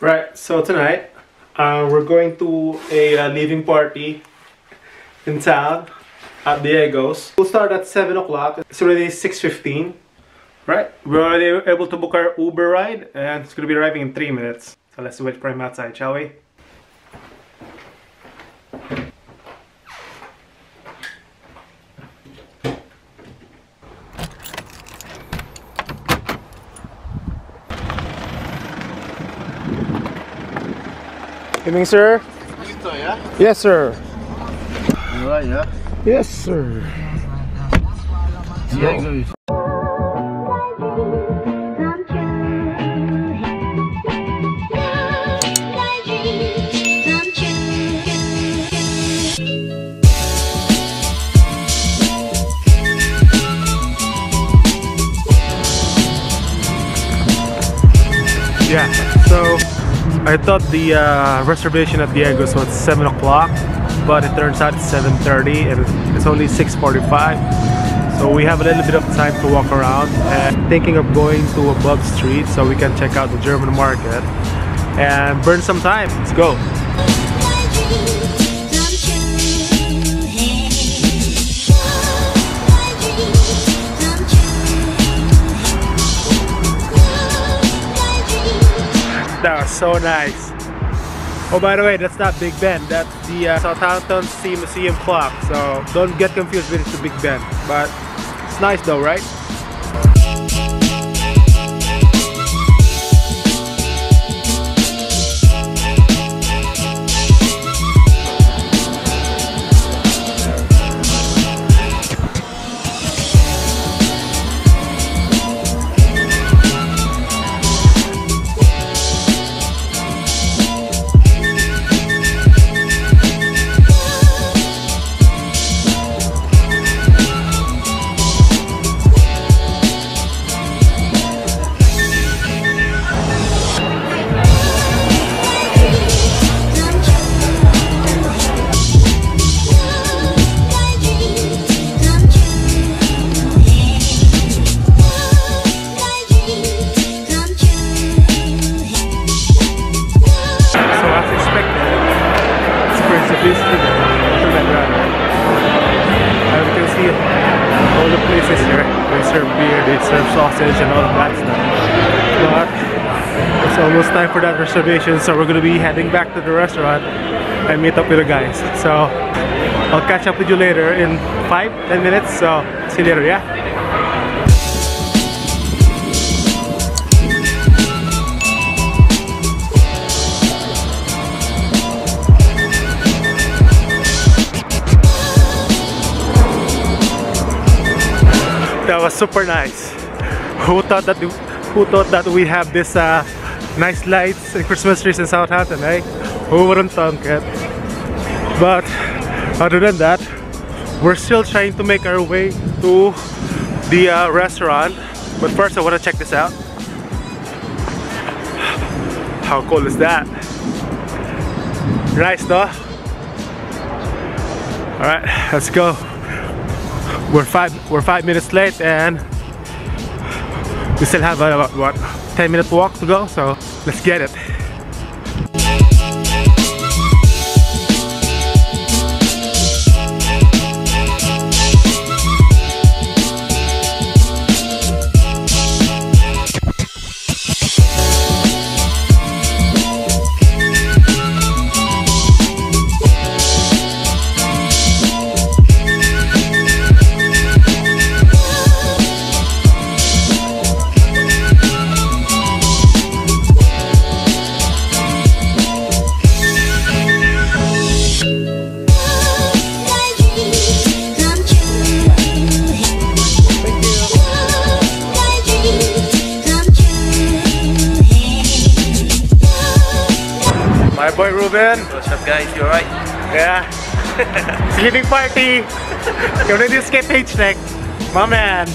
Right, so tonight we're going to a leaving party in town at Diego's. We'll start at 7 o'clock. It's already 6:15. Right, we're already able to book our Uber ride and it's going to be arriving in 3 minutes. So let's wait for him outside, shall we? Evening, sir. Pizza, yeah? Yes, sir. You right, yeah? Yes, sir. Diego. Yeah, so I thought the reservation at Diego's was 7 o'clock, but it turns out it's 7:30 and it's only 6:45. So we have a little bit of time to walk around, and thinking of going to above street so we can check out the German market and burn some time. Let's go! That was so nice. Oh, by the way, that's not Big Ben. That's the Southampton Sea Museum Club. So don't get confused with the Big Ben. But it's nice though, right? Almost time for that reservation, so we're gonna be heading back to the restaurant and meet up with the guys. So I'll catch up with you later in 5-10 minutes. So see you later, yeah. That was super nice. Who thought that we'd have this nice lights and Christmas trees in Southampton, eh? Who wouldn't thunk it? But other than that, we're still trying to make our way to the restaurant. But first, I want to check this out. How cool is that? Nice, though. All right, let's go. We're five minutes late, and we still have about what? 10-minute walk to go, so let's get it. Boy Ruben. What's up, guys? You alright? Yeah. It's leaving party. You already escaped H-neck. My man.